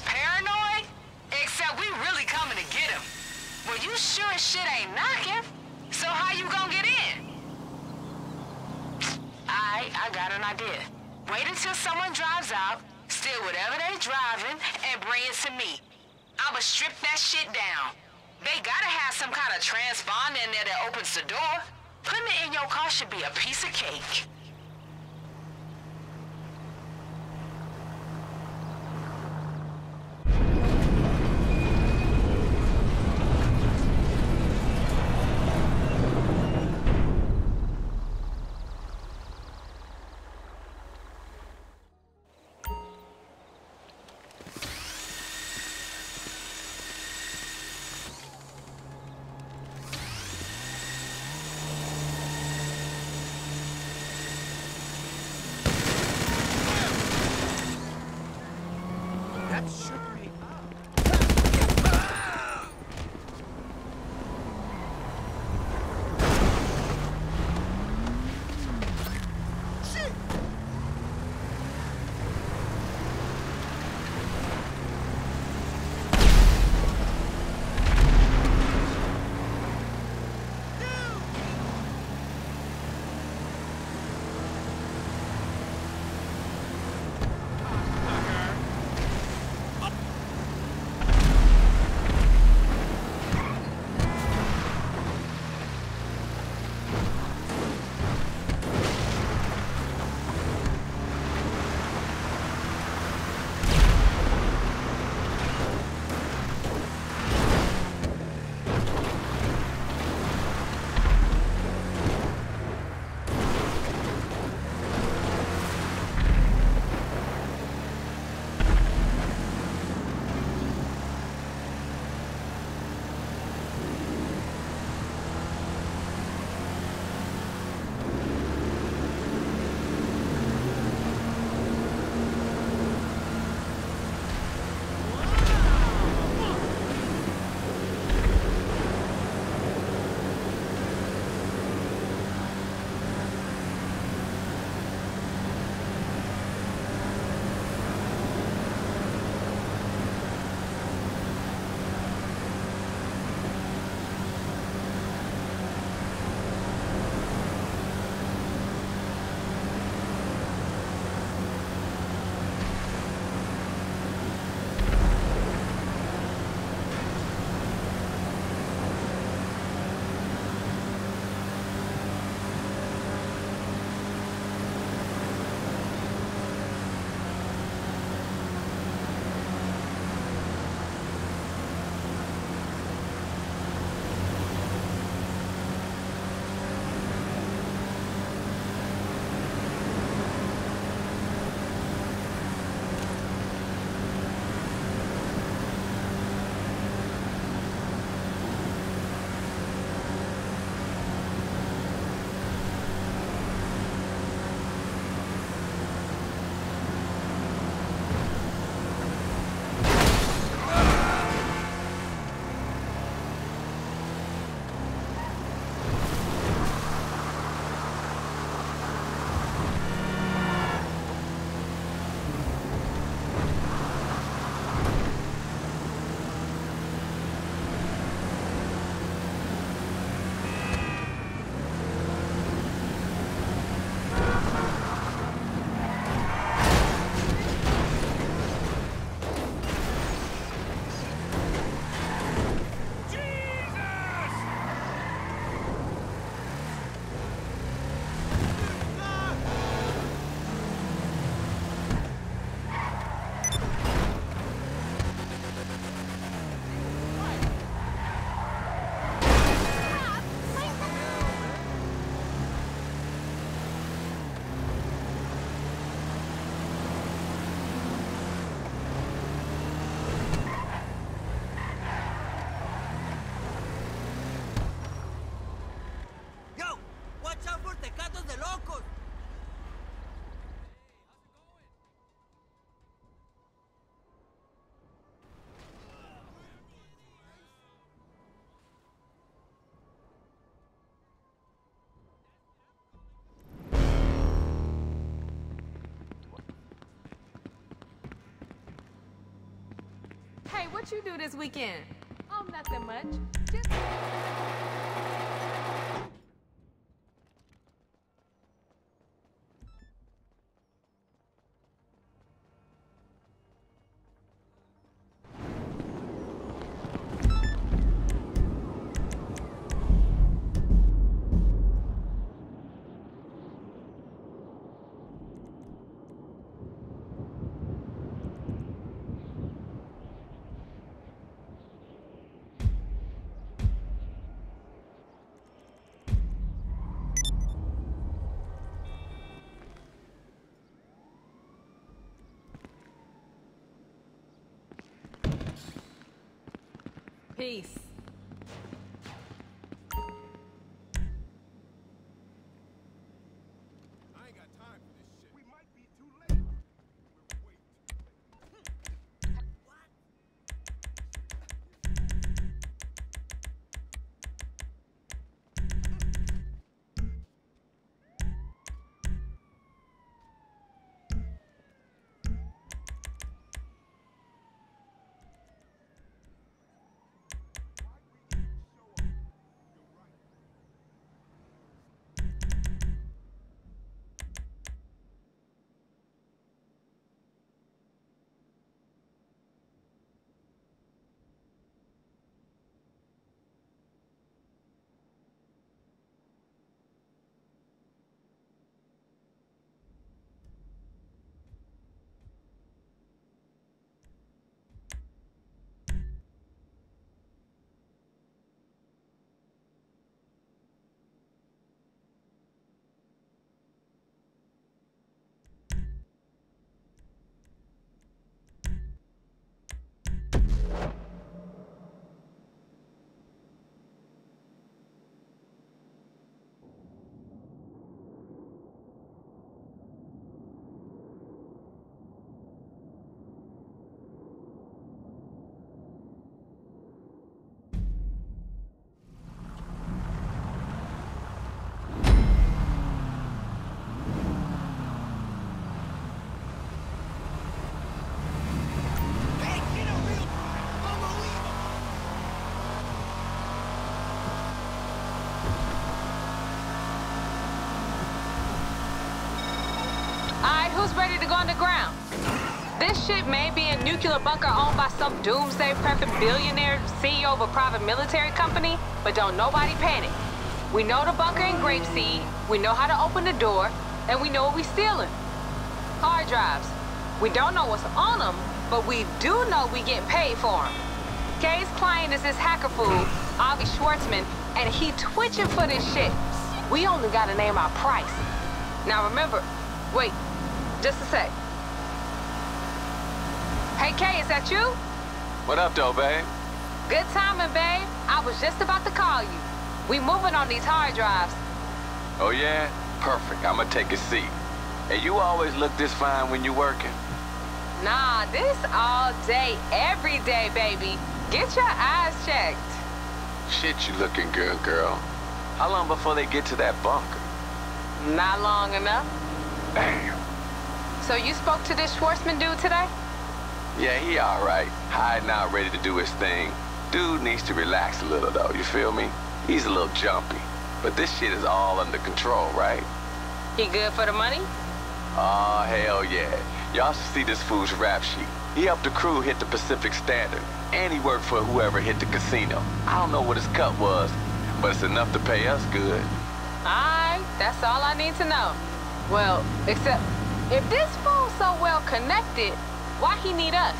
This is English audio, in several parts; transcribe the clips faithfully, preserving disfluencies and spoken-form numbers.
was paranoid? Except we really coming to get him. Well, you sure as shit ain't knocking. So how you gonna get in? Alright, I got an idea. Wait until someone drives out, steal whatever they driving, and bring it to me. I'ma strip that shit down. They gotta have some kind of transponder in there that opens the door. Putting it in your car should be a piece of cake. Up. Hey, what you do this weekend? Oh, nothing much. Just... Peace. Ready to go underground. This ship may be a nuclear bunker owned by some doomsday prepping billionaire C E O of a private military company, but don't nobody panic. We know the bunker in Grapeseed, we know how to open the door, and we know what we're stealing. Hard drives. We don't know what's on them, but we do know we get paid for them. Kay's client is this hacker fool, Avi Schwartzman, and he twitching for this shit. We only gotta name our price. Now remember, wait, just a sec. Hey, Kay, is that you? What up, though, babe? Good timing, babe. I was just about to call you. We moving on these hard drives. Oh, yeah? Perfect. I'ma take a seat. And you always look this fine when you working. Nah, this all day, every day, baby. Get your eyes checked. Shit, you looking good, girl. How long before they get to that bunker? Not long enough. Damn. So you spoke to this Schwartzman dude today? Yeah, he all right. Hiding out, ready to do his thing. Dude needs to relax a little, though, you feel me? He's a little jumpy. But this shit is all under control, right? He good for the money? Oh, hell yeah. Y'all should see this fool's rap sheet. He helped the crew hit the Pacific Standard, and he worked for whoever hit the casino. I don't know what his cut was, but it's enough to pay us good. All right, that's all I need to know. Well, except... if this fool's so well connected, why he need us?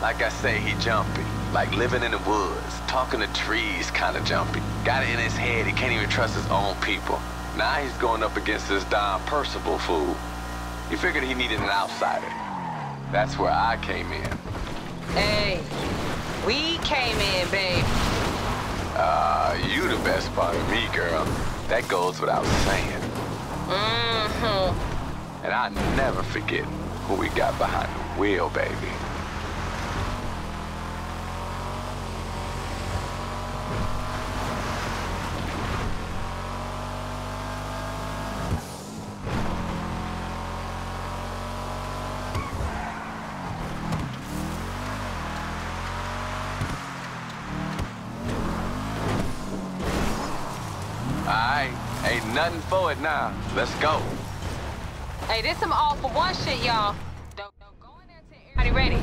Like I say, he jumpy. Like living in the woods, talking to trees kind of jumpy. Got it in his head, he can't even trust his own people. Now he's going up against this Don Percival fool. He figured he needed an outsider. That's where I came in. Hey, we came in, babe. Uh, you the best part of me, girl. That goes without saying. Mm-hmm. And I never forget who we got behind the wheel, baby. Alright, ain't nothing for it now. Let's go. Hey, this some all for one shit, y'all. Don't, don't go in there till everybody ready.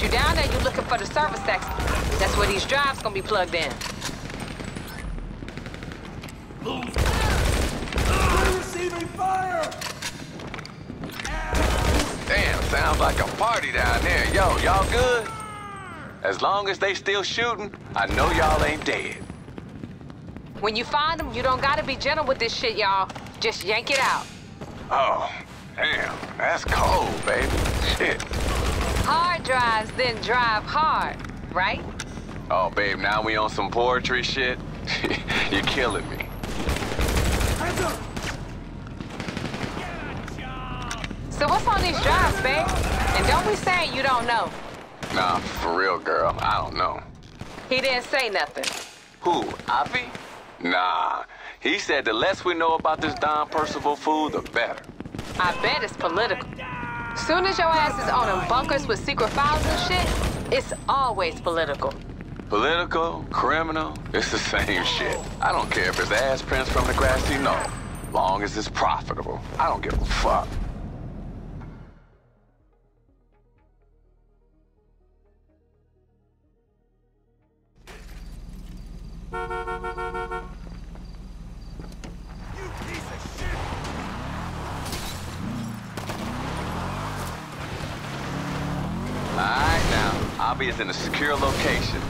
You down there, you looking for the service section. That's where these drives gonna be plugged in. We're receiving fire! Damn, sounds like a party down there. Yo, y'all good? As long as they still shooting, I know y'all ain't dead. When you find them, you don't gotta be gentle with this shit, y'all. Just yank it out. Oh, damn, that's cold, baby. Shit. Hard drives, then drive hard, right? Oh, babe, now we on some poetry shit? You're killing me. So what's on these drives, babe? And don't be saying you don't know. Nah, for real, girl, I don't know. He didn't say nothing. Who, Avi? Nah, he said the less we know about this Don Percival fool, the better. I bet it's political. Soon as your ass is on them bunkers with secret files and shit, it's always political. Political, criminal, it's the same shit. I don't care if it's ass prints from the grassy knoll. Long as it's profitable, I don't give a fuck. Avi is in a secure location.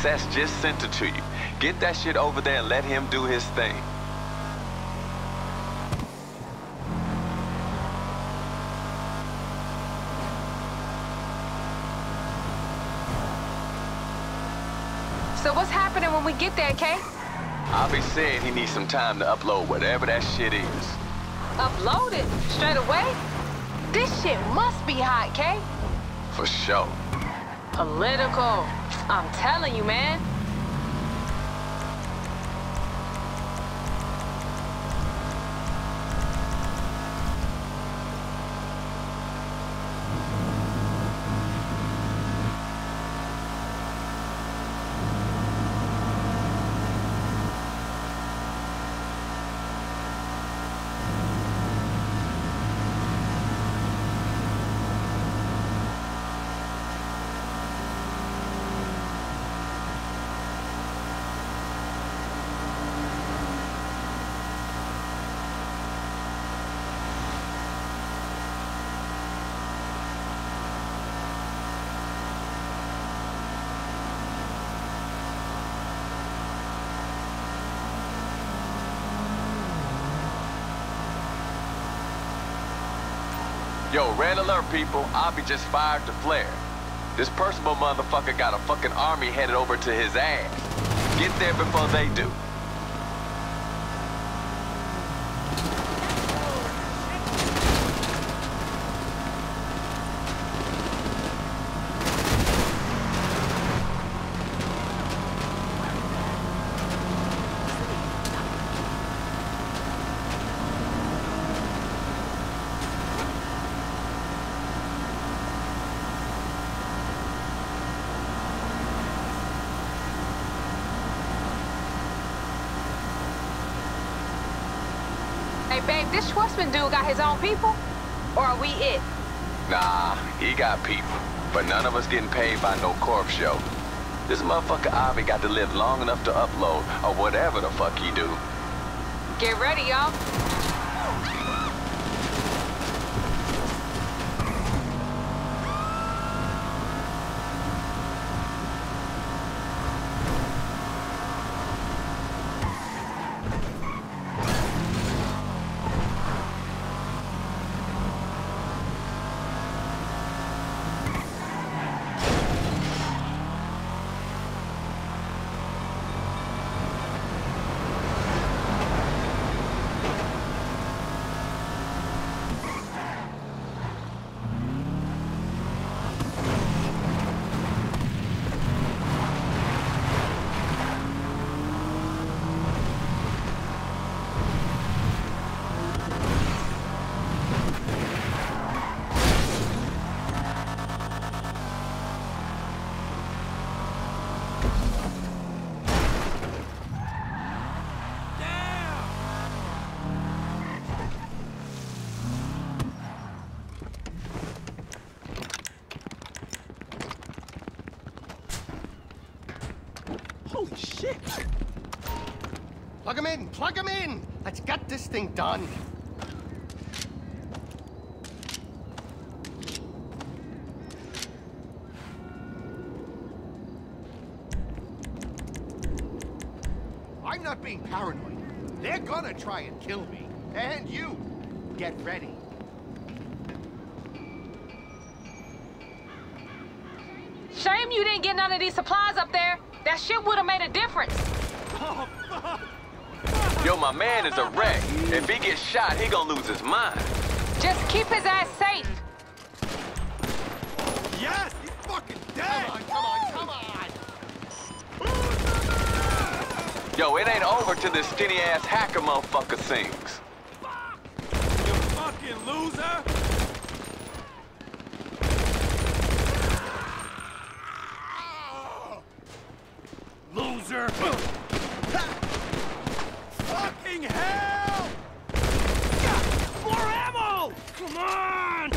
Sess just sent it to you. Get that shit over there and let him do his thing. So what's happening when we get there, Kay? Avi said he needs some time to upload whatever that shit is. Upload it? Straight away? This shit must be hot, Kay. For sure. Political. I'm telling you, man. Yo, red alert, people. Avi just fired the flare. This Percival motherfucker got a fucking army headed over to his ass. Get there before they do. Babe, this Schwartzman dude got his own people? Or are we it? Nah, he got people. But none of us getting paid by no corp show. This motherfucker Avi got to live long enough to upload, or whatever the fuck he do. Get ready, y'all. Shit! Plug him in! Plug him in! Let's get this thing done! I'm not being paranoid. They're gonna try and kill me. And you! Get ready. Shame you didn't get none of these supplies up there. That shit would have made a difference. Oh, fuck. Yo, my man is a wreck. If he gets shot, he gonna lose his mind. Just keep his ass safe. Yes, he's fucking dead. Come on, come on, come on. Yo, it ain't over till this skinny-ass hacker motherfucker sings. Fuck. You fucking loser. Loser! Fucking hell! More ammo! Come on!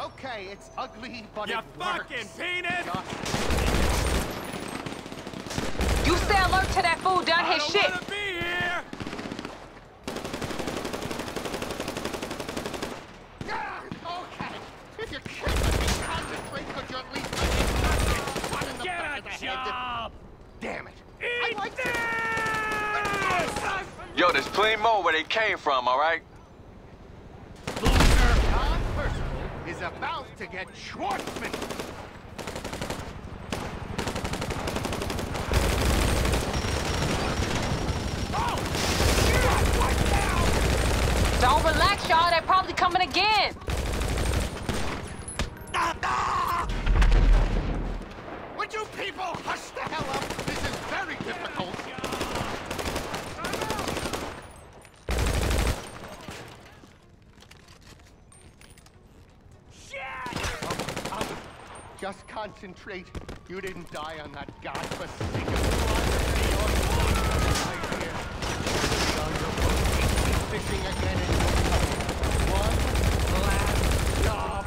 Okay, it's ugly, but you it works. You fucking penis! You stay alert to that fool done his shit. I don't wanna be here. Okay, if you're kidding me, concentrate, could you at least let me get a job? Damn it! I like this! Yo, there's plenty more where they came from, all right? Loser Don Percival is about to get Schwartzman. Oh! Shit! Right now! Don't relax, y'all. They're probably coming again. Ah, ah! Would you people hush the hell up? This is very difficult. Shit! Oh, um, just concentrate. You didn't die on that godforsaken right here. Fishing again in one last job.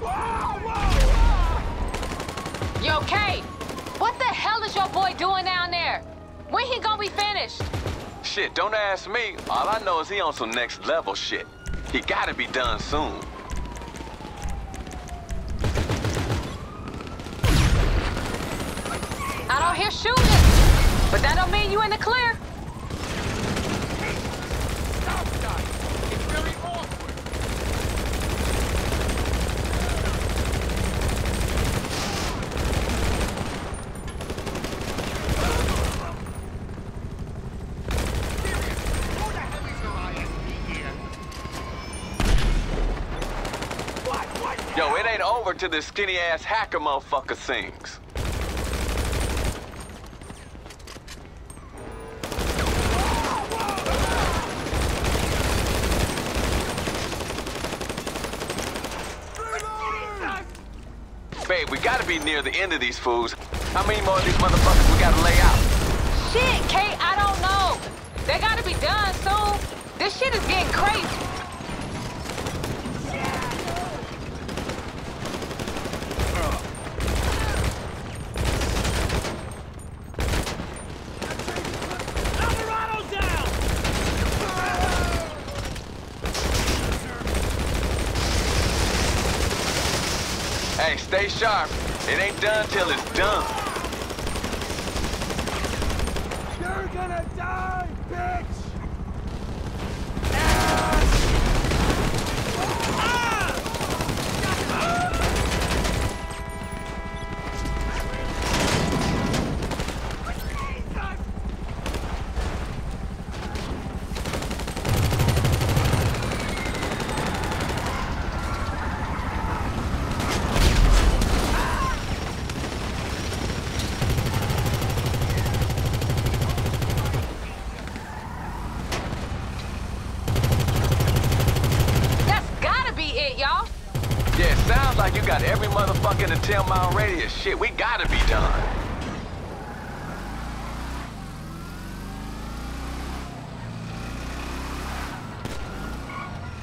Whoa! Whoa! You okay? What the hell is your boy doing down there? When he gonna be finished? Shit, don't ask me. All I know is he on some next level shit. He gotta be done soon. I don't hear shooting, but that don't mean you in the clear. Hey, stop dying. It's very awful. Over to this skinny-ass hacker motherfucker sings. Babe, we gotta be near the end of these fools. How many more of these motherfuckers we gotta lay out? Shit, Kate, I don't know. They gotta be done soon. This shit is getting crazy. Hey, stay sharp. It ain't done till it's done. You're gonna die, bitch! ten mile radius shit, we gotta be done.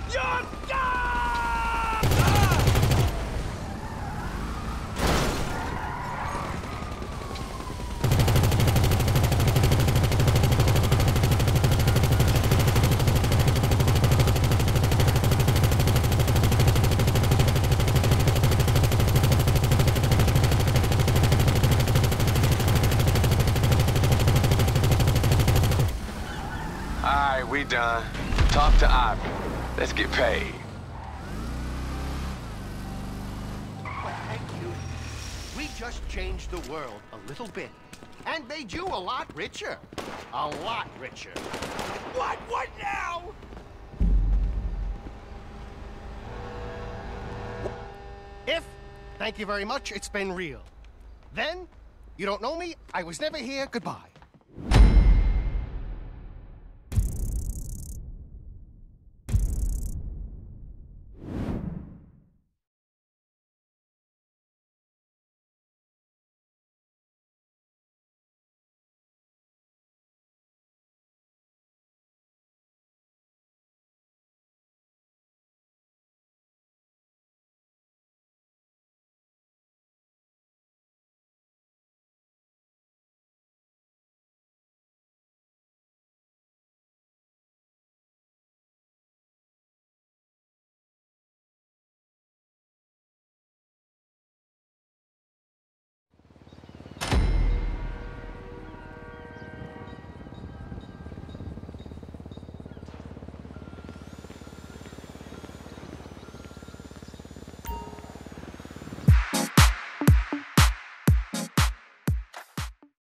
You're done! All right, we done. Talk to Avi. Let's get paid. Thank you. We just changed the world a little bit. And made you a lot richer. A lot richer. What? What now? If, thank you very much, it's been real. Then, you don't know me, I was never here, goodbye.